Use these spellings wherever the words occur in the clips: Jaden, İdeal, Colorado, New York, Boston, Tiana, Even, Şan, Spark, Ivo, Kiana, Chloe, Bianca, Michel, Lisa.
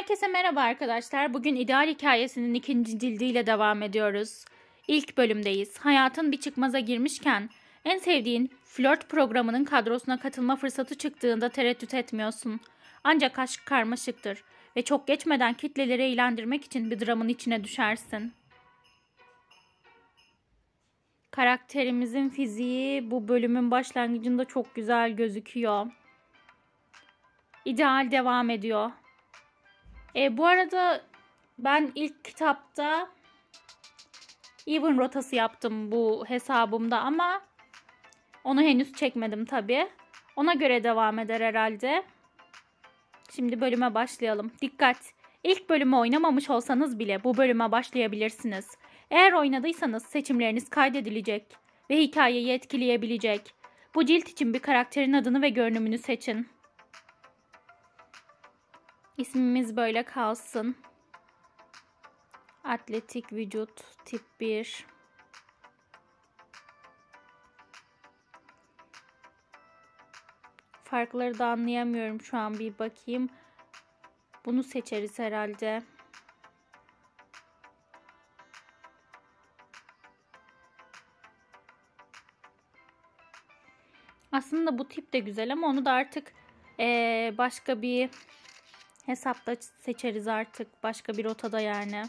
Herkese merhaba arkadaşlar. Bugün İdeal Hikayesi'nin 2. cildiyle devam ediyoruz. İlk bölümdeyiz. Hayatın bir çıkmaza girmişken en sevdiğin flört programının kadrosuna katılma fırsatı çıktığında tereddüt etmiyorsun. Ancak aşk karmaşıktır ve çok geçmeden kitleleri eğlendirmek için bir dramın içine düşersin. Karakterimizin fiziği bu bölümün başlangıcında çok güzel gözüküyor. İdeal devam ediyor. Bu arada ben ilk kitapta Even rotası yaptım bu hesabımda ama onu henüz çekmedim tabii. Ona göre devam eder herhalde. Şimdi bölüme başlayalım. Dikkat! İlk bölümü oynamamış olsanız bile bu bölüme başlayabilirsiniz. Eğer oynadıysanız seçimleriniz kaydedilecek ve hikayeyi etkileyebilecek. Bu cilt için bir karakterin adını ve görünümünü seçin. İsmimiz böyle kalsın. Atletik vücut tip 1. Farkları da anlayamıyorum şu an, bir bakayım. Bunu seçeriz herhalde. Aslında bu tip de güzel ama onu da artık başka bir hesapta seçeriz artık. Başka bir rotada yani.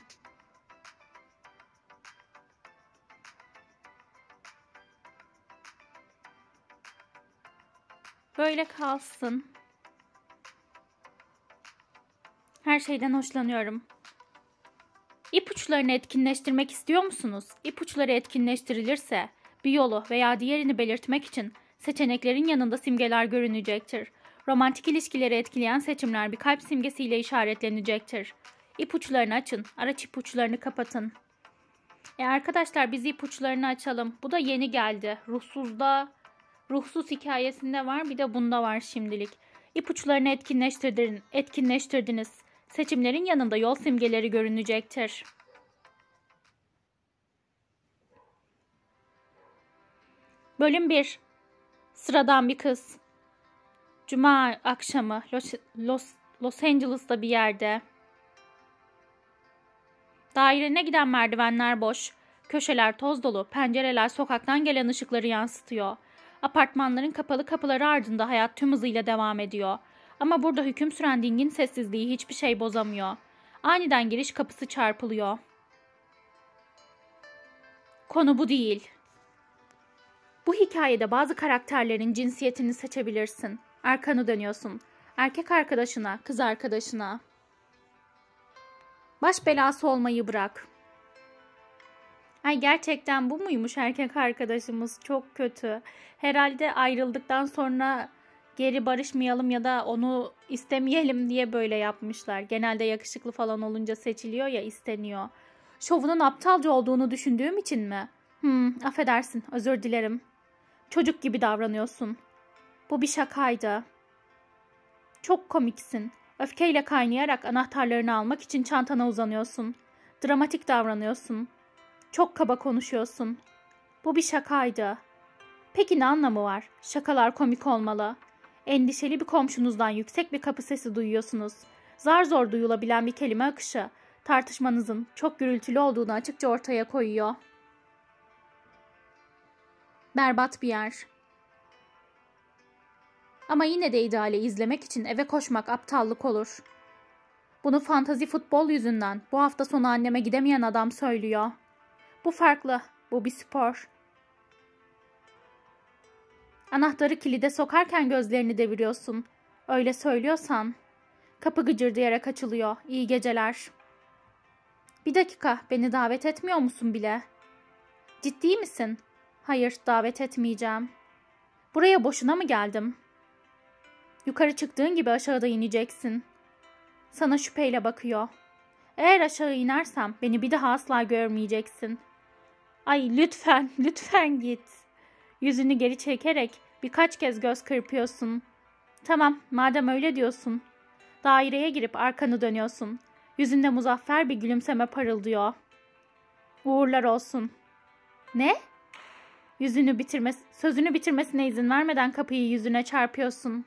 Böyle kalsın. Her şeyden hoşlanıyorum. İpuçlarını etkinleştirmek istiyor musunuz? İpuçları etkinleştirilirse bir yolu veya diğerini belirtmek için seçeneklerin yanında simgeler görünecektir. Romantik ilişkileri etkileyen seçimler bir kalp simgesiyle işaretlenecektir. İpuçlarını açın. Araç ipuçlarını kapatın. Arkadaşlar biz ipuçlarını açalım. Bu da yeni geldi. Ruhsuz hikayesinde var. Bir de bunda var şimdilik. İpuçlarını etkinleştirdiniz. Seçimlerin yanında yol simgeleri görünecektir. Bölüm 1. Sıradan bir kız. Cuma akşamı Los Angeles'ta bir yerde. Dairene giden merdivenler boş, köşeler toz dolu, pencereler sokaktan gelen ışıkları yansıtıyor. Apartmanların kapalı kapıları ardında hayat tüm hızıyla devam ediyor. Ama burada hüküm süren dingin sessizliği hiçbir şey bozamıyor. Aniden giriş kapısı çarpılıyor. Konu bu değil. Bu hikayede bazı karakterlerin cinsiyetini seçebilirsin. Arkanı dönüyorsun. Erkek arkadaşına, kız arkadaşına. Baş belası olmayı bırak. Ay gerçekten bu muymuş erkek arkadaşımız? Çok kötü. Herhalde ayrıldıktan sonra geri barışmayalım ya da onu istemeyelim diye böyle yapmışlar. Genelde yakışıklı falan olunca seçiliyor ya, isteniyor. Şovunun aptalca olduğunu düşündüğüm için mi? Affedersin, özür dilerim. Çocuk gibi davranıyorsun. Bu bir şakaydı. Çok komiksin. Öfkeyle kaynayarak anahtarlarını almak için çantana uzanıyorsun. Dramatik davranıyorsun. Çok kaba konuşuyorsun. Bu bir şakaydı. Peki ne anlamı var? Şakalar komik olmalı. Endişeli bir komşunuzdan yüksek bir kapı sesi duyuyorsunuz. Zar zor duyulabilen bir kelime akışı tartışmanızın çok gürültülü olduğunu açıkça ortaya koyuyor. Berbat bir yer. Ama yine de ideali izlemek için eve koşmak aptallık olur. Bunu fantazi futbol yüzünden bu hafta sonu anneme gidemeyen adam söylüyor. Bu farklı, bu bir spor. Anahtarı kilide sokarken gözlerini deviriyorsun. Öyle söylüyorsan. Kapı gıcırdayarak açılıyor. İyi geceler. Bir dakika, beni davet etmiyor musun bile? Ciddi misin? Hayır, davet etmeyeceğim. Buraya boşuna mı geldim? Yukarı çıktığın gibi aşağıda ineceksin. Sana şüpheyle bakıyor. Eğer aşağı inersem beni bir daha asla görmeyeceksin. Ay lütfen, lütfen git. Yüzünü geri çekerek birkaç kez göz kırpıyorsun. Tamam, madem öyle diyorsun. Daireye girip arkanı dönüyorsun. Yüzünde muzaffer bir gülümseme parıldıyor. Uğurlar olsun. Ne? Sözünü bitirmesine izin vermeden kapıyı yüzüne çarpıyorsun.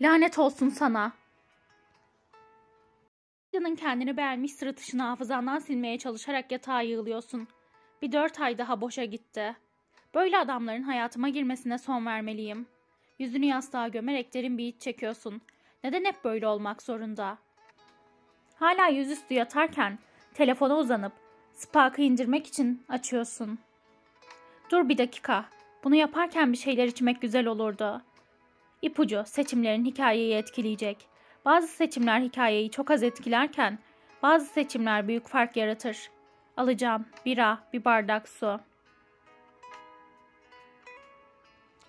Lanet olsun sana. Canın kendini beğenmiş sırıtışını hafızandan silmeye çalışarak yatağa yığılıyorsun. Bir 4 ay daha boşa gitti. Böyle adamların hayatıma girmesine son vermeliyim. Yüzünü yastığa gömerek derin bir iç çekiyorsun. Neden hep böyle olmak zorunda? Hala yüzüstü yatarken telefona uzanıp Spark'ı indirmek için açıyorsun. Dur bir dakika. Bunu yaparken bir şeyler içmek güzel olurdu. İpucu, seçimlerin hikayeyi etkileyecek. Bazı seçimler hikayeyi çok az etkilerken bazı seçimler büyük fark yaratır. Alacağım bira, bir bardak su.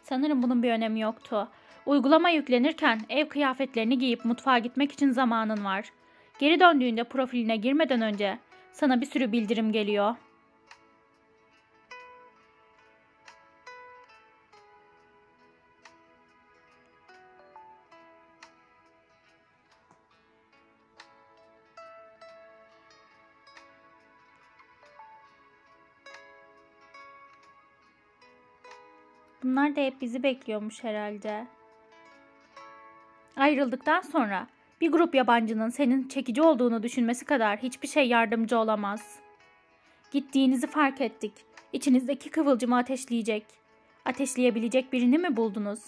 Sanırım bunun bir önemi yoktu. Uygulama yüklenirken ev kıyafetlerini giyip mutfağa gitmek için zamanın var. Geri döndüğünde profiline girmeden önce sana bir sürü bildirim geliyor. Bunlar da hep bizi bekliyormuş herhalde. Ayrıldıktan sonra bir grup yabancının senin çekici olduğunu düşünmesi kadar hiçbir şey yardımcı olamaz. Gittiğinizi fark ettik. İçinizdeki kıvılcımı ateşleyebilecek birini mi buldunuz?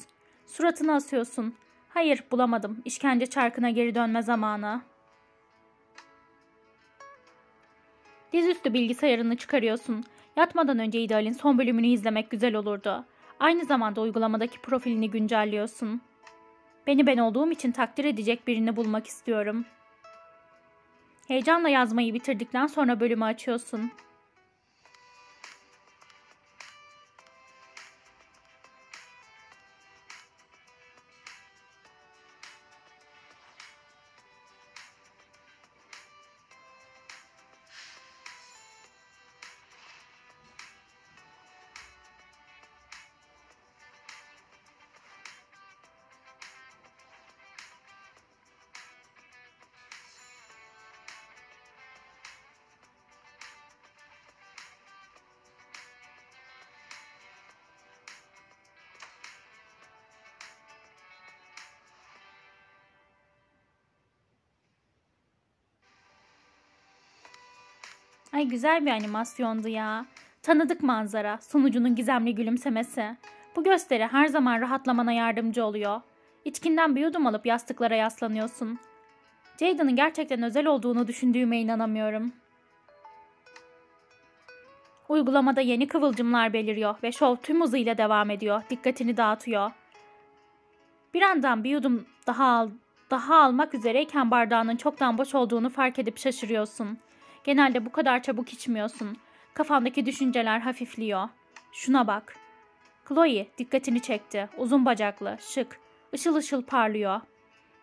Suratını asıyorsun. Hayır, bulamadım. İşkence çarkına geri dönme zamanı. Dizüstü bilgisayarını çıkarıyorsun. Yatmadan önce İdeal'in son bölümünü izlemek güzel olurdu. Aynı zamanda uygulamadaki profilini güncelliyorsun. Beni ben olduğum için takdir edecek birini bulmak istiyorum. Heyecanla yazmayı bitirdikten sonra bölümü açıyorsun. Ay, güzel bir animasyondu ya. Tanıdık manzara, sunucunun gizemli gülümsemesi. Bu gösteri her zaman rahatlamana yardımcı oluyor. İçkinden bir yudum alıp yastıklara yaslanıyorsun. Jaden'ın gerçekten özel olduğunu düşündüğüme inanamıyorum. Uygulamada yeni kıvılcımlar beliriyor ve şov tüm hızıyla devam ediyor. Dikkatini dağıtıyor. Bir yandan bir yudum daha almak üzereyken bardağının çoktan boş olduğunu fark edip şaşırıyorsun. Genelde bu kadar çabuk içmiyorsun. Kafamdaki düşünceler hafifliyor. Şuna bak. Chloe dikkatini çekti. Uzun bacaklı, şık, ışıl ışıl parlıyor.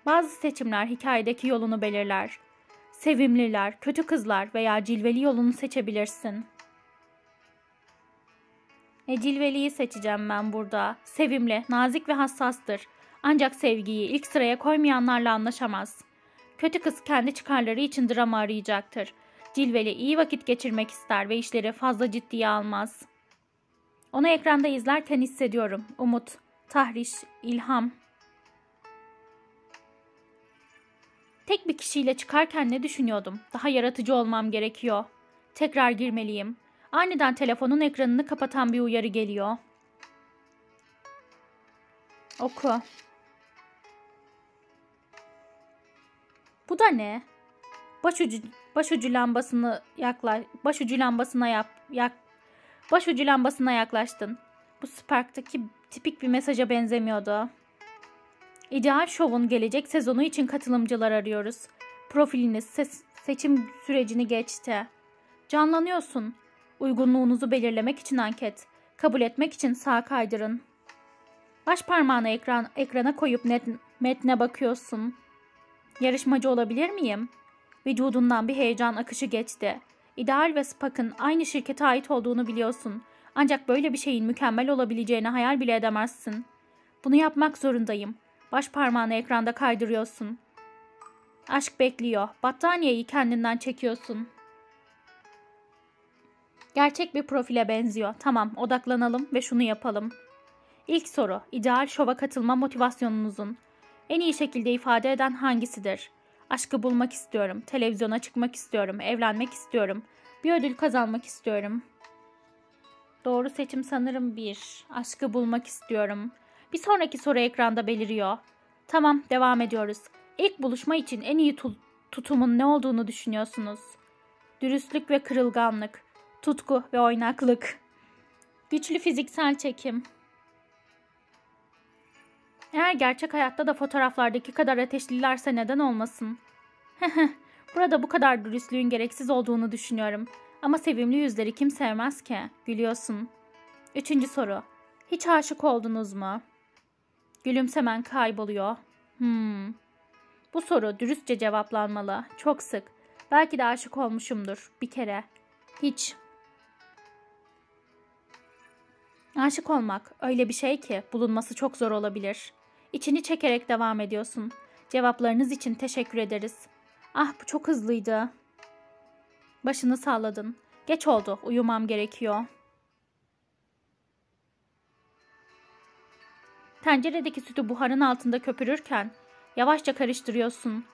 Bazı seçimler hikayedeki yolunu belirler. Sevimliler, kötü kızlar veya cilveli yolunu seçebilirsin. Cilveliyi seçeceğim ben burada. Sevimli, nazik ve hassastır. Ancak sevgiyi ilk sıraya koymayanlarla anlaşamaz. Kötü kız kendi çıkarları için drama arayacaktır. Cilveli iyi vakit geçirmek ister ve işleri fazla ciddiye almaz. Onu ekranda izlerken hissediyorum. Umut, tahriş, ilham. Tek bir kişiyle çıkarken ne düşünüyordum? Daha yaratıcı olmam gerekiyor. Tekrar girmeliyim. Aniden telefonun ekranını kapatan bir uyarı geliyor. Oku. Bu da ne? Başucu lambasına yaklaştın. Bu Spark'taki tipik bir mesaja benzemiyordu. İdeal şovun gelecek sezonu için katılımcılar arıyoruz. Profiliniz seçim sürecini geçti. Canlanıyorsun. Uygunluğunuzu belirlemek için anket. Kabul etmek için sağa kaydırın. Baş parmağını ekrana koyup metne bakıyorsun. Yarışmacı olabilir miyim? Vücudundan bir heyecan akışı geçti. İdeal ve Spark'ın aynı şirkete ait olduğunu biliyorsun. Ancak böyle bir şeyin mükemmel olabileceğini hayal bile edemezsin. Bunu yapmak zorundayım. Baş parmağını ekranda kaydırıyorsun. Aşk bekliyor. Battaniyeyi kendinden çekiyorsun. Gerçek bir profile benziyor. Tamam, odaklanalım ve şunu yapalım. İlk soru, ideal şova katılma motivasyonunuzun. en iyi şekilde ifade eden hangisidir? Aşkı bulmak istiyorum, televizyona çıkmak istiyorum, evlenmek istiyorum, bir ödül kazanmak istiyorum. Doğru seçim sanırım 1. Aşkı bulmak istiyorum. Bir sonraki soru ekranda beliriyor. Tamam, devam ediyoruz. İlk buluşma için en iyi tutumun ne olduğunu düşünüyorsunuz? Dürüstlük ve kırılganlık, tutku ve oynaklık, güçlü fiziksel çekim. Eğer gerçek hayatta da fotoğraflardaki kadar ateşlilerse neden olmasın? Burada bu kadar dürüstlüğün gereksiz olduğunu düşünüyorum. Ama sevimli yüzleri kim sevmez ki? Gülüyorsun. 3. soru. Hiç aşık oldunuz mu? Gülümsemen kayboluyor. Bu soru dürüstçe cevaplanmalı. Çok sık. Belki de aşık olmuşumdur. Bir kere. Hiç. Aşık olmak öyle bir şey ki bulunması çok zor olabilir. İçini çekerek devam ediyorsun. Cevaplarınız için teşekkür ederiz. Ah, bu çok hızlıydı. Başını salladın. Geç oldu. Uyumam gerekiyor. Tenceredeki sütü buharın altında köpürürken yavaşça karıştırıyorsun.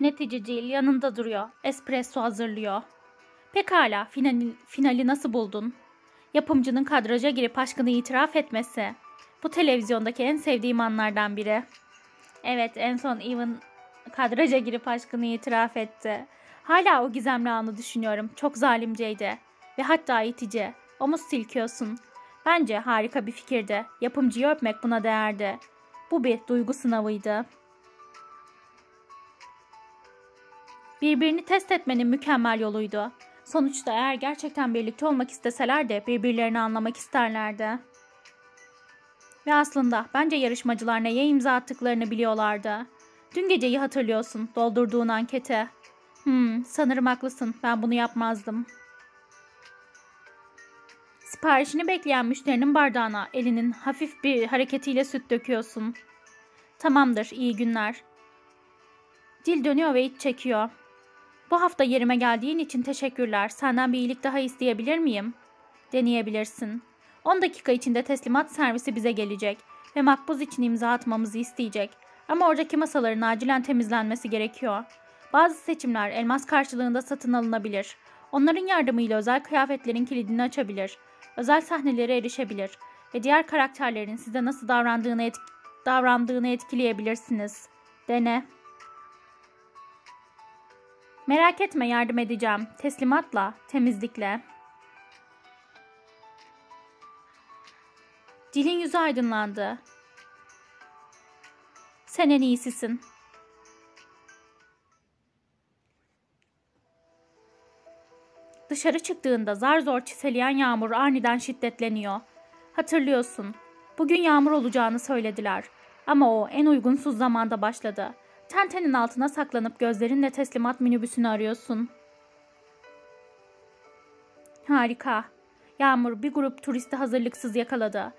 Neticeci yanında duruyor. Espresso hazırlıyor. Pekala, finali nasıl buldun? Yapımcının kadraja girip aşkını itiraf etmesi. Bu televizyondaki en sevdiğim anlardan biri. Evet, en son Even kadraja girip aşkını itiraf etti. Hala o gizemli anı düşünüyorum. Çok zalimceydi. Ve hatta itici. Omuz silkiyorsun. Bence harika bir fikirdi. Yapımcıyı öpmek buna değerdi. Bu bir duygu sınavıydı. Birbirini test etmenin mükemmel yoluydu. Sonuçta eğer gerçekten birlikte olmak isteseler de birbirlerini anlamak isterlerdi. Ve aslında bence yarışmacılar neye imza attıklarını biliyorlardı. Dün geceyi hatırlıyorsun, doldurduğun ankete. Sanırım haklısın, ben bunu yapmazdım. Siparişini bekleyen müşterinin bardağına elinin hafif bir hareketiyle süt döküyorsun. Tamamdır, iyi günler. Dil dönüyor ve iç çekiyor. Bu hafta yerime geldiğin için teşekkürler. Senden bir iyilik daha isteyebilir miyim? Deneyebilirsin. 10 dakika içinde teslimat servisi bize gelecek ve makbuz için imza atmamızı isteyecek. Ama oradaki masaların acilen temizlenmesi gerekiyor. Bazı seçimler elmas karşılığında satın alınabilir. Onların yardımıyla özel kıyafetlerin kilidini açabilir, özel sahnelere erişebilir ve diğer karakterlerin size nasıl davrandığını etkileyebilirsiniz. Dene. Merak etme, yardım edeceğim. Teslimatla, temizlikle. Dilin yüzü aydınlandı. Sen en iyisisin. Dışarı çıktığında zar zor çiseleyen yağmur aniden şiddetleniyor. Hatırlıyorsun, bugün yağmur olacağını söylediler. Ama o en uygunsuz zamanda başladı. Tentenin altına saklanıp gözlerinle teslimat minibüsünü arıyorsun. Harika. Yağmur bir grup turisti hazırlıksız yakaladı.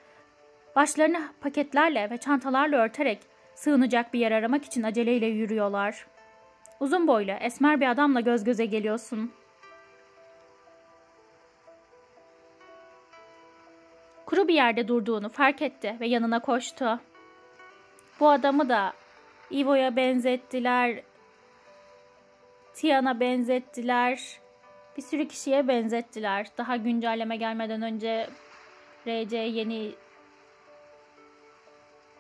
Başlarını paketlerle ve çantalarla örterek sığınacak bir yer aramak için aceleyle yürüyorlar. Uzun boylu, esmer bir adamla göz göze geliyorsun. Kuru bir yerde durduğunu fark etti ve yanına koştu. Bu adamı da Ivo'ya benzettiler, Tiana benzettiler, bir sürü kişiye benzettiler. Daha güncelleme gelmeden önce RC yeni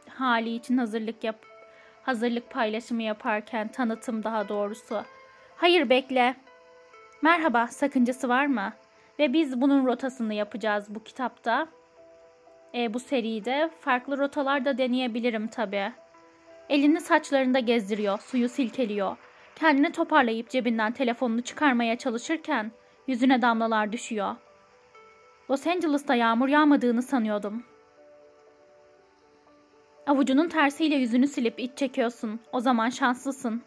hali için hazırlık paylaşımı yaparken, tanıtım daha doğrusu. Hayır, bekle. Merhaba, sakıncası var mı? Ve biz bunun rotasını yapacağız bu kitapta. Bu seride farklı rotalarda deneyebilirim tabii. Elini saçlarında gezdiriyor, suyu silkeliyor. Kendini toparlayıp cebinden telefonunu çıkarmaya çalışırken yüzüne damlalar düşüyor. Los Angeles'ta yağmur yağmadığını sanıyordum. Avucunun tersiyle yüzünü silip iç çekiyorsun. O zaman şanslısın.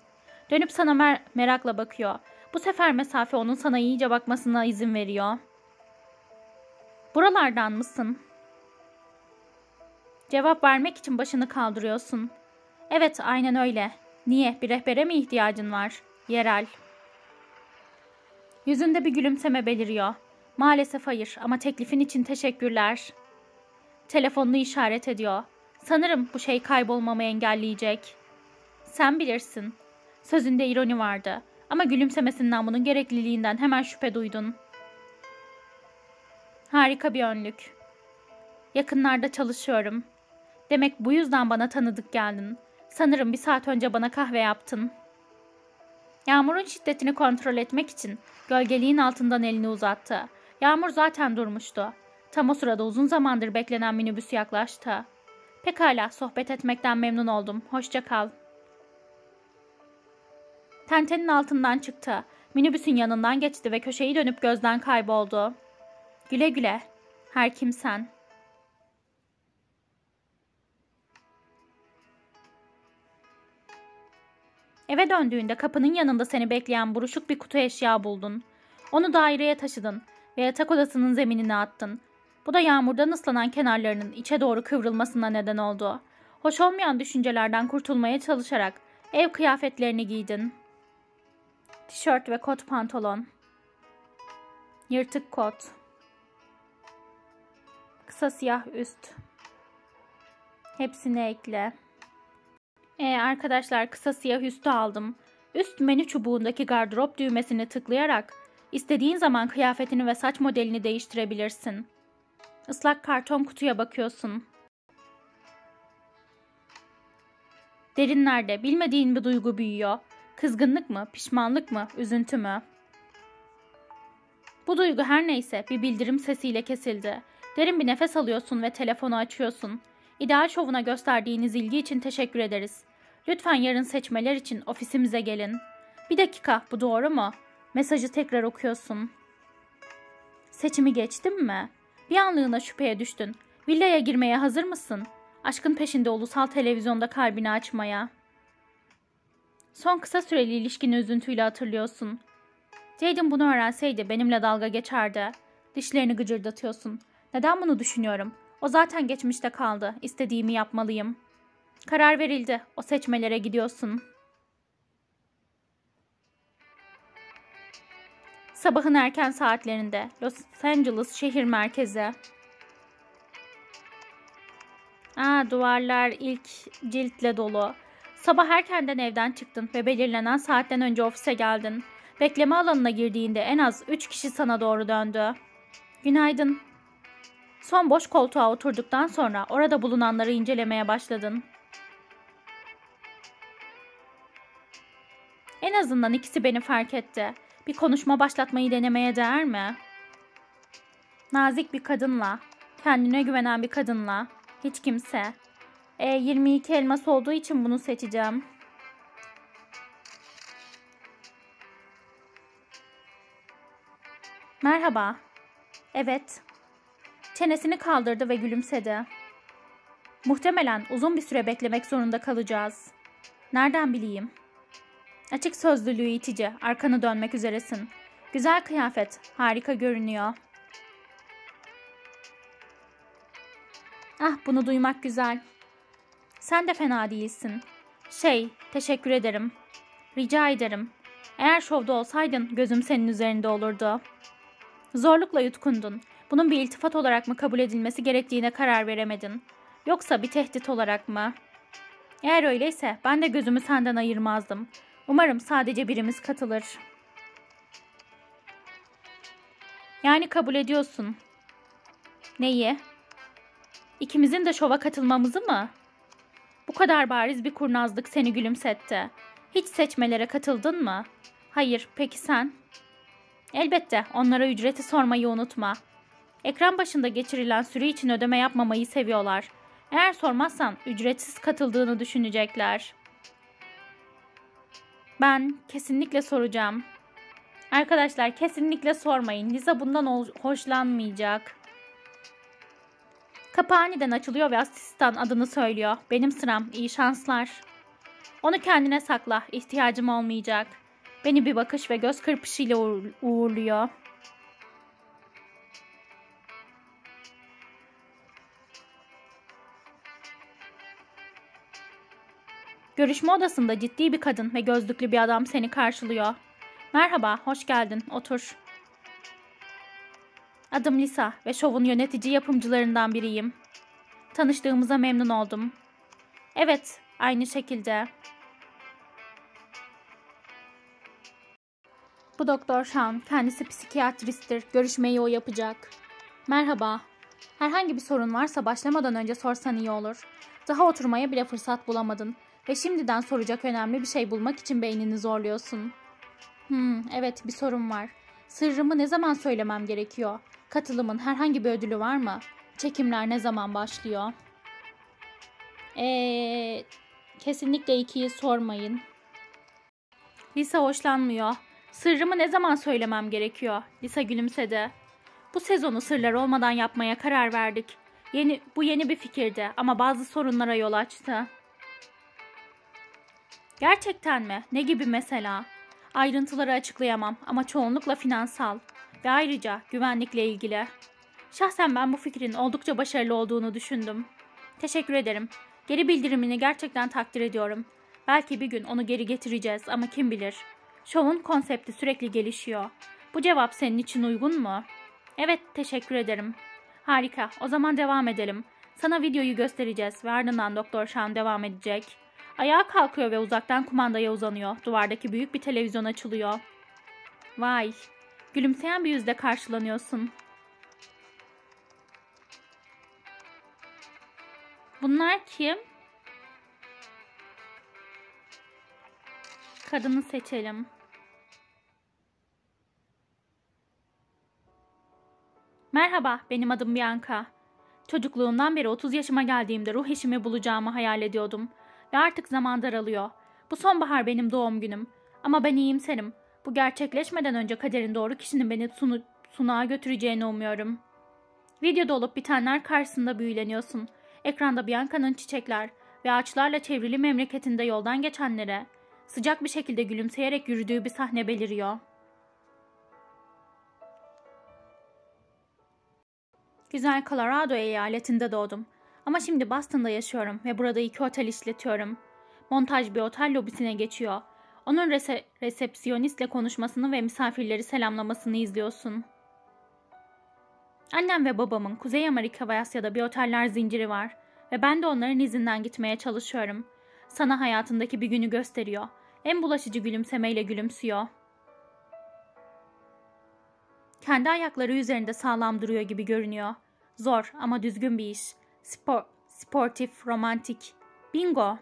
Dönüp sana merakla bakıyor. Bu sefer mesafe onun sana iyice bakmasına izin veriyor. Buralardan mısın? Cevap vermek için başını kaldırıyorsun. Evet, aynen öyle. Niye? Bir rehbere mi ihtiyacın var? Yerel. Yüzünde bir gülümseme beliriyor. Maalesef hayır, ama teklifin için teşekkürler. Telefonunu işaret ediyor. Sanırım bu şey kaybolmamı engelleyecek. Sen bilirsin. Sözünde ironi vardı. Ama gülümsemesinden bunun gerekliliğinden hemen şüphe duydun. Harika bir önlük. Yakınlarda çalışıyorum. Demek bu yüzden bana tanıdık geldin. Sanırım bir saat önce bana kahve yaptın. Yağmurun şiddetini kontrol etmek için gölgeliğin altından elini uzattı. Yağmur zaten durmuştu. Tam o sırada uzun zamandır beklenen minibüs yaklaştı. Pekala, sohbet etmekten memnun oldum. Hoşça kal. Tentenin altından çıktı. Minibüsün yanından geçti ve köşeyi dönüp gözden kayboldu. Güle güle. Her kimsen. Eve döndüğünde kapının yanında seni bekleyen buruşuk bir kutu eşya buldun. Onu daireye taşıdın ve yatak odasının zeminine attın. Bu da yağmurdan ıslanan kenarlarının içe doğru kıvrılmasına neden oldu. Hoş olmayan düşüncelerden kurtulmaya çalışarak ev kıyafetlerini giydin. Tişört ve kot pantolon. Yırtık kot. Kısa siyah üst. Hepsini ekle. Arkadaşlar, kısa siyah üstü aldım. Üst menü çubuğundaki gardırop düğmesini tıklayarak istediğin zaman kıyafetini ve saç modelini değiştirebilirsin. Islak karton kutuya bakıyorsun. Derinlerde bilmediğin bir duygu büyüyor. Kızgınlık mı, pişmanlık mı, üzüntü mü? Bu duygu her neyse bir bildirim sesiyle kesildi. Derin bir nefes alıyorsun ve telefonu açıyorsun. İdeal şovuna gösterdiğiniz ilgi için teşekkür ederiz. Lütfen yarın seçmeler için ofisimize gelin. Bir dakika, bu doğru mu? Mesajı tekrar okuyorsun. Seçimi geçtim mi? Bir anlığına şüpheye düştün. Villaya girmeye hazır mısın? Aşkın peşinde ulusal televizyonda kalbini açmaya. Son kısa süreli ilişkini üzüntüyle hatırlıyorsun. Jaden bunu öğrenseydi benimle dalga geçerdi. Dişlerini gıcırdatıyorsun. Neden bunu düşünüyorum? O zaten geçmişte kaldı. İstediğimi yapmalıyım. Karar verildi. O seçmelere gidiyorsun. Sabahın erken saatlerinde Los Angeles şehir merkezi. Duvarlar ilk ciltle dolu. Sabah erkenden evden çıktın ve belirlenen saatten önce ofise geldin. Bekleme alanına girdiğinde en az 3 kişi sana doğru döndü. Günaydın. Son boş koltuğa oturduktan sonra orada bulunanları incelemeye başladın. En azından ikisi beni fark etti. Bir konuşma başlatmayı denemeye değer mi? Nazik bir kadınla, kendine güvenen bir kadınla, hiç kimse. 22 elmas olduğu için bunu seçeceğim. Merhaba. Evet. Çenesini kaldırdı ve gülümsedi. Muhtemelen uzun bir süre beklemek zorunda kalacağız. Nereden bileyim? Açık sözlülüğü itici, arkanı dönmek üzeresin. Güzel kıyafet, harika görünüyor. Ah, bunu duymak güzel. Sen de fena değilsin. Teşekkür ederim. Rica ederim. Eğer şovda olsaydın gözüm senin üzerinde olurdu. Zorlukla yutkundun. Bunun bir iltifat olarak mı kabul edilmesi gerektiğine karar veremedin. Yoksa bir tehdit olarak mı? Eğer öyleyse ben de gözümü senden ayırmazdım. Umarım sadece birimiz katılır. Yani kabul ediyorsun. Neyi? İkimizin de şova katılmamızı mı? Bu kadar bariz bir kurnazlık seni gülümsetti. Hiç seçmelere katıldın mı? Hayır, peki sen? Elbette, onlara ücreti sormayı unutma. Ekran başında geçirilen süre için ödeme yapmamayı seviyorlar. Eğer sormazsan ücretsiz katıldığını düşünecekler. Ben kesinlikle soracağım. Arkadaşlar, kesinlikle sormayın. Lisa bundan hoşlanmayacak. Kapı aniden açılıyor ve asistan adını söylüyor. Benim sıram, iyi şanslar. Onu kendine sakla, ihtiyacım olmayacak. Beni bir bakış ve göz kırpışıyla uğurluyor. Görüşme odasında ciddi bir kadın ve gözlüklü bir adam seni karşılıyor. Merhaba, hoş geldin, otur. Adım Lisa ve şovun yönetici yapımcılarından biriyim. Tanıştığımıza memnun oldum. Evet, aynı şekilde. Bu doktor Şan, kendisi psikiyatristtir. Görüşmeyi o yapacak. Merhaba. Herhangi bir sorun varsa başlamadan önce sorsan iyi olur. Daha oturmaya bile fırsat bulamadın. Ve şimdiden soracak önemli bir şey bulmak için beynini zorluyorsun. Evet, bir sorun var. Sırrımı ne zaman söylemem gerekiyor? Katılımın herhangi bir ödülü var mı? Çekimler ne zaman başlıyor? Kesinlikle 2'yi sormayın. Lisa hoşlanmıyor. Sırrımı ne zaman söylemem gerekiyor? Lisa gülümsedi. Bu sezonu sırlar olmadan yapmaya karar verdik. Bu yeni bir fikirdi ama bazı sorunlara yol açtı. Gerçekten mi? Ne gibi mesela? Ayrıntıları açıklayamam ama çoğunlukla finansal ve ayrıca güvenlikle ilgili. Şahsen ben bu fikrin oldukça başarılı olduğunu düşündüm. Teşekkür ederim. Geri bildirimini gerçekten takdir ediyorum. Belki bir gün onu geri getireceğiz ama kim bilir. Şovun konsepti sürekli gelişiyor. Bu cevap senin için uygun mu? Evet, teşekkür ederim. Harika, o zaman devam edelim. Sana videoyu göstereceğiz ve ardından Doktor Şan devam edecek. Ayağa kalkıyor ve uzaktan kumandaya uzanıyor. Duvardaki büyük bir televizyon açılıyor. Vay, gülümseyen bir yüzle karşılanıyorsun. Bunlar kim? Kadını seçelim. Merhaba, benim adım Bianca. Çocukluğumdan beri 30 yaşıma geldiğimde ruh eşimi bulacağımı hayal ediyordum. Ve artık zaman daralıyor. Bu sonbahar benim doğum günüm. Ama ben iyimserim. Bu gerçekleşmeden önce kaderin doğru kişinin beni sunağa götüreceğini umuyorum. Videoda olup bitenler karşısında büyüleniyorsun. Ekranda Bianca'nın çiçekler ve ağaçlarla çevrili memleketinde yoldan geçenlere sıcak bir şekilde gülümseyerek yürüdüğü bir sahne beliriyor. Güzel Colorado eyaletinde doğdum. Ama şimdi Boston'da yaşıyorum ve burada 2 otel işletiyorum. Montaj bir otel lobisine geçiyor. Onun resepsiyonistle konuşmasını ve misafirleri selamlamasını izliyorsun. Annem ve babamın Kuzey Amerika ve Asya'da bir oteller zinciri var. Ve ben de onların izinden gitmeye çalışıyorum. Sana hayatındaki bir günü gösteriyor. En bulaşıcı gülümsemeyle gülümsüyor. Kendi ayakları üzerinde sağlam duruyor gibi görünüyor. Zor ama düzgün bir iş. Sportif, romantik. Bingo!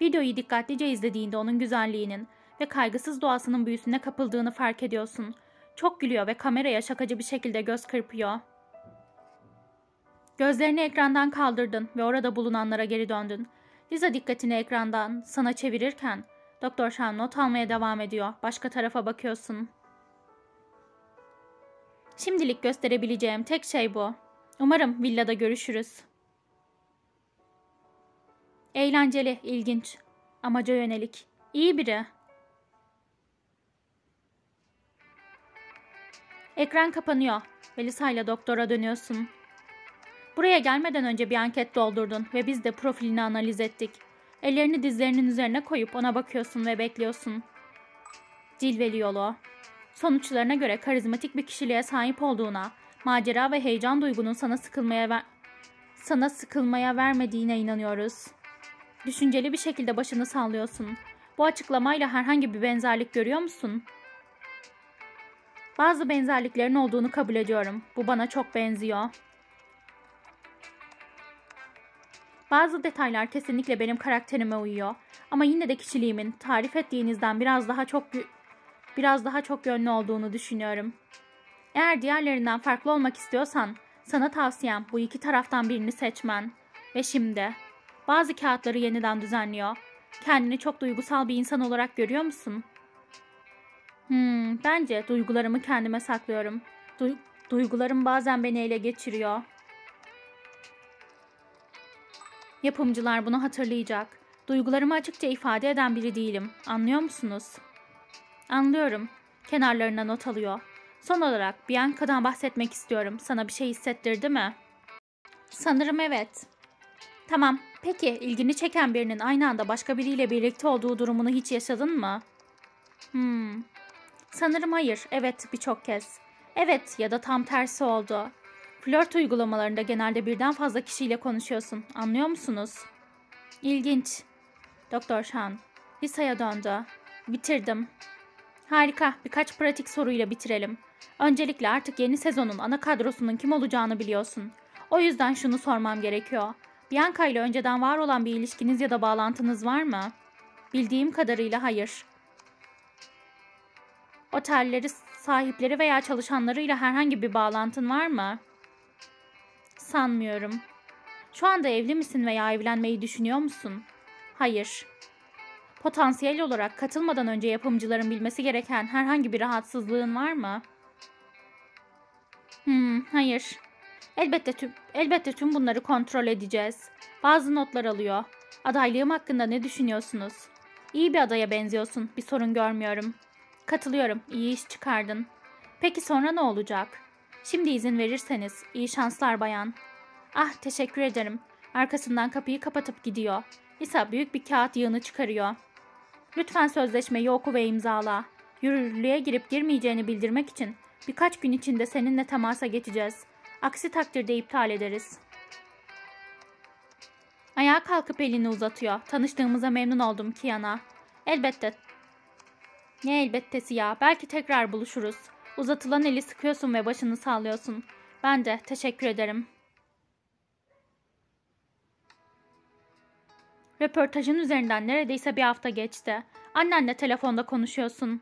Videoyu dikkatlice izlediğinde onun güzelliğinin ve kaygısız doğasının büyüsüne kapıldığını fark ediyorsun. Çok gülüyor ve kameraya şakacı bir şekilde göz kırpıyor. Gözlerini ekrandan kaldırdın ve orada bulunanlara geri döndün. Lisa dikkatini ekrandan sana çevirirken Doktor Şan not almaya devam ediyor. Başka tarafa bakıyorsun. Şimdilik gösterebileceğim tek şey bu. Umarım villada görüşürüz. Eğlenceli, ilginç, amaca yönelik, iyi biri. Ekran kapanıyor ve Lisa ile doktora dönüyorsun. Buraya gelmeden önce bir anket doldurdun ve biz de profilini analiz ettik. Ellerini dizlerinin üzerine koyup ona bakıyorsun ve bekliyorsun. Cilveli yolu. Sonuçlarına göre karizmatik bir kişiliğe sahip olduğuna, macera ve heyecan duygunun sana sıkılmaya vermediğine inanıyoruz. Düşünceli bir şekilde başını sallıyorsun. Bu açıklamayla herhangi bir benzerlik görüyor musun? Bazı benzerliklerin olduğunu kabul ediyorum. Bu bana çok benziyor. Bazı detaylar kesinlikle benim karakterime uyuyor. Ama yine de kişiliğimin tarif ettiğinizden biraz daha çok yönlü olduğunu düşünüyorum. Eğer diğerlerinden farklı olmak istiyorsan, sana tavsiyem bu 2 taraftan birini seçmen. Ve şimdi... Bazı kağıtları yeniden düzenliyor. Kendini çok duygusal bir insan olarak görüyor musun? Bence duygularımı kendime saklıyorum. Duygularım bazen beni ele geçiriyor. Yapımcılar bunu hatırlayacak. Duygularımı açıkça ifade eden biri değilim. Anlıyor musunuz? Anlıyorum. Kenarlarına not alıyor. Son olarak Bianca'dan bahsetmek istiyorum. Sana bir şey hissettirdi mi? Sanırım evet. Tamam. Peki, ilgini çeken birinin aynı anda başka biriyle birlikte olduğu durumunu hiç yaşadın mı? Sanırım hayır. Evet, birçok kez. Evet ya da tam tersi oldu. Flört uygulamalarında genelde birden fazla kişiyle konuşuyorsun. Anlıyor musunuz? İlginç. Doktor Şan, Lisa'ya döndü. Bitirdim. Harika. Birkaç pratik soruyla bitirelim. Öncelikle artık yeni sezonun ana kadrosunun kim olacağını biliyorsun. O yüzden şunu sormam gerekiyor. Bianca ile önceden var olan bir ilişkiniz ya da bağlantınız var mı? Bildiğim kadarıyla hayır. Otelleri, sahipleri veya çalışanlarıyla herhangi bir bağlantın var mı? Sanmıyorum. Şu anda evli misin veya evlenmeyi düşünüyor musun? Hayır. Potansiyel olarak katılmadan önce yapımcıların bilmesi gereken herhangi bir rahatsızlığın var mı? Hayır. Elbette tüm bunları kontrol edeceğiz. Bazı notlar alıyor. Adaylığım hakkında ne düşünüyorsunuz? İyi bir adaya benziyorsun. Bir sorun görmüyorum. Katılıyorum. İyi iş çıkardın. Peki sonra ne olacak? Şimdi izin verirseniz. İyi şanslar bayan. Ah, teşekkür ederim. Arkasından kapıyı kapatıp gidiyor. Lisa büyük bir kağıt yığını çıkarıyor. Lütfen sözleşmeyi oku ve imzala. Yürürlüğe girip girmeyeceğini bildirmek için birkaç gün içinde seninle temasa geçeceğiz. Aksi takdirde iptal ederiz. Ayağa kalkıp elini uzatıyor. Tanıştığımıza memnun oldum Kiana. Elbette. Ne elbettesi ya? Belki tekrar buluşuruz. Uzatılan eli sıkıyorsun ve başını sallıyorsun. Ben de teşekkür ederim. Röportajın üzerinden neredeyse bir hafta geçti. Annenle telefonda konuşuyorsun.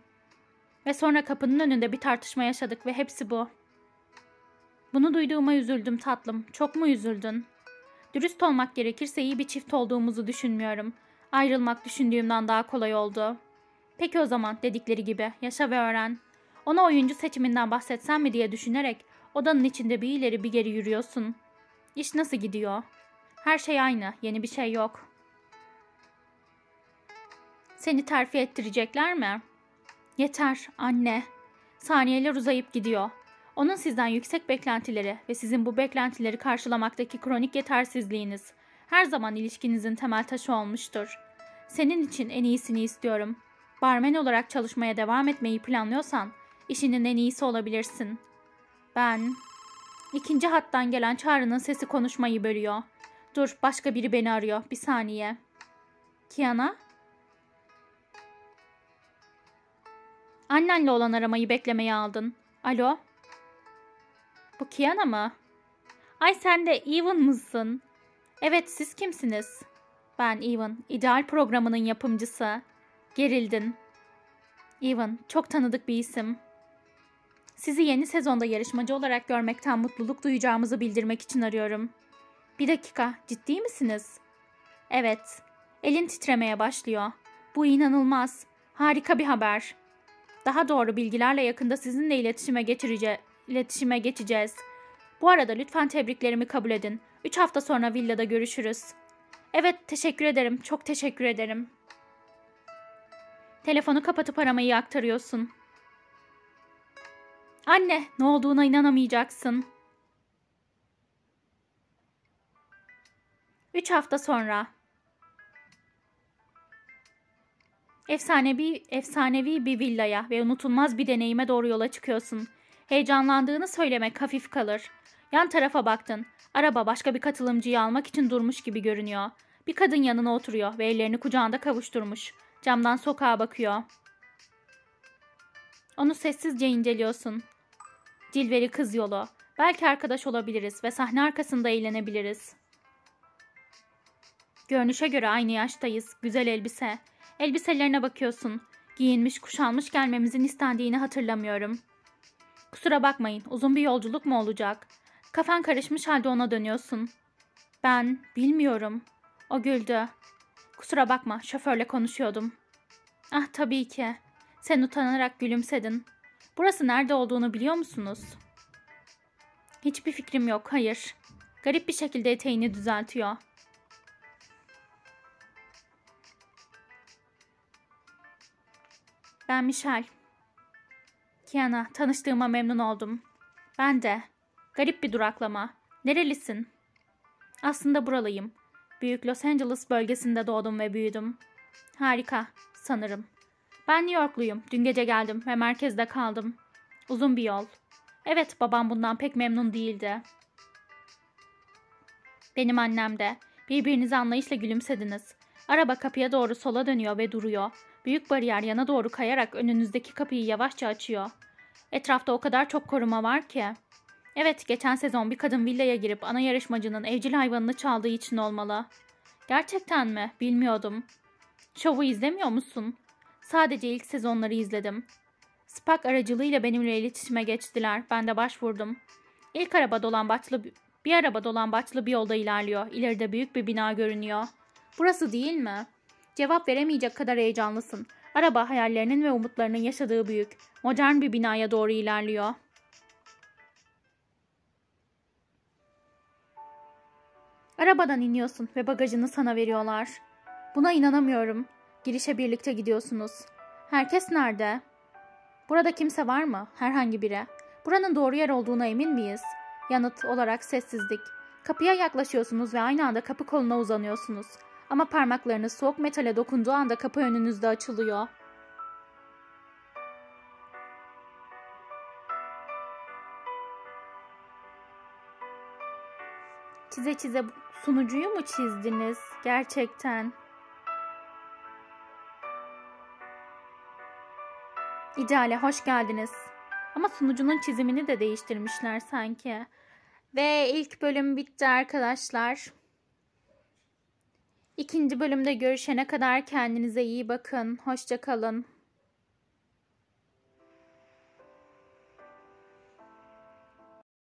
Ve sonra kapının önünde bir tartışma yaşadık ve hepsi bu. Bunu duyduğuma üzüldüm tatlım. Çok mu üzüldün? Dürüst olmak gerekirse iyi bir çift olduğumuzu düşünmüyorum. Ayrılmak düşündüğümden daha kolay oldu. Peki o zaman dedikleri gibi yaşa ve öğren. Ona oyuncu seçiminden bahsetsem mi diye düşünerek odanın içinde bir ileri bir geri yürüyorsun. İş nasıl gidiyor? Her şey aynı. Yeni bir şey yok. Seni terfi ettirecekler mi? Yeter anne. Saniyeler uzayıp gidiyor. Onun sizden yüksek beklentileri ve sizin bu beklentileri karşılamaktaki kronik yetersizliğiniz her zaman ilişkinizin temel taşı olmuştur. Senin için en iyisini istiyorum. Barmen olarak çalışmaya devam etmeyi planlıyorsan işinin en iyisi olabilirsin. Ben... İkinci hattan gelen çağrının sesi konuşmayı bölüyor. Dur, başka biri beni arıyor. Bir saniye. Kiana? Annenle olan aramayı beklemeye aldın. Alo? Bu Kiana mı? Ay, sen de Even mısın? Evet, siz kimsiniz? Ben Even, İdeal programının yapımcısı. Gerildin. Even, çok tanıdık bir isim. Sizi yeni sezonda yarışmacı olarak görmekten mutluluk duyacağımızı bildirmek için arıyorum. Bir dakika, ciddi misiniz? Evet. Elin titremeye başlıyor. Bu inanılmaz. Harika bir haber. Daha doğru bilgilerle yakında sizinle iletişime geçeceğiz. Bu arada lütfen tebriklerimi kabul edin. 3 hafta sonra villada görüşürüz. Evet, teşekkür ederim. Çok teşekkür ederim. Telefonu kapatıp aramayı aktarıyorsun. Anne, ne olduğuna inanamayacaksın. 3 hafta sonra. Efsanevi bir villaya ve unutulmaz bir deneyime doğru yola çıkıyorsun. Heyecanlandığını söylemek hafif kalır. Yan tarafa baktın. Araba başka bir katılımcıyı almak için durmuş gibi görünüyor. Bir kadın yanına oturuyor ve ellerini kucağında kavuşturmuş. Camdan sokağa bakıyor. Onu sessizce inceliyorsun. Cilveli kız yolu. Belki arkadaş olabiliriz ve sahne arkasında eğlenebiliriz. Görünüşe göre aynı yaştayız. Güzel elbise. Elbiselerine bakıyorsun. Giyinmiş, kuşanmış gelmemizin istendiğini hatırlamıyorum. Kusura bakmayın, uzun bir yolculuk mu olacak? Kafan karışmış halde ona dönüyorsun. Ben bilmiyorum. O güldü. Kusura bakma, şoförle konuşuyordum. Ah, tabii ki. Sen utanarak gülümsedin. Burası nerede olduğunu biliyor musunuz? Hiçbir fikrim yok, hayır. Garip bir şekilde eteğini düzeltiyor. Ben Michel. Kiana, tanıştığıma memnun oldum. Ben de. Garip bir duraklama. Nerelisin? Aslında buralıyım. Büyük Los Angeles bölgesinde doğdum ve büyüdüm. Harika, sanırım. Ben New Yorkluyum. Dün gece geldim ve merkezde kaldım. Uzun bir yol. Evet, babam bundan pek memnun değildi. Benim annem de. Birbirinizi anlayışla gülümsediniz. Araba kapıya doğru sola dönüyor ve duruyor. Büyük bariyer yana doğru kayarak önünüzdeki kapıyı yavaşça açıyor. Etrafta o kadar çok koruma var ki. Evet, geçen sezon bir kadın villaya girip ana yarışmacının evcil hayvanını çaldığı için olmalı. Gerçekten mi? Bilmiyordum. Şovu izlemiyor musun? Sadece ilk sezonları izledim. Spark aracılığıyla benimle iletişime geçtiler. Ben de başvurdum. İlk araba dolambaçlı bir yolda ilerliyor. İleride büyük bir bina görünüyor. Burası değil mi? Cevap veremeyecek kadar heyecanlısın. Araba hayallerinin ve umutlarının yaşadığı büyük, modern bir binaya doğru ilerliyor. Arabadan iniyorsun ve bagajını sana veriyorlar. Buna inanamıyorum. Girişe birlikte gidiyorsunuz. Herkes nerede? Burada kimse var mı? Herhangi biri. Buranın doğru yer olduğuna emin miyiz? Yanıt olarak sessizlik. Kapıya yaklaşıyorsunuz ve aynı anda kapı koluna uzanıyorsunuz. Ama parmaklarınız soğuk metale dokunduğu anda kapı önünüzde açılıyor. Çize çize sunucuyu mu çizdiniz? Gerçekten. İdeale hoş geldiniz. Ama sunucunun çizimini de değiştirmişler sanki. Ve ilk bölüm bitti arkadaşlar. İkinci bölümde görüşene kadar kendinize iyi bakın. Hoşça kalın.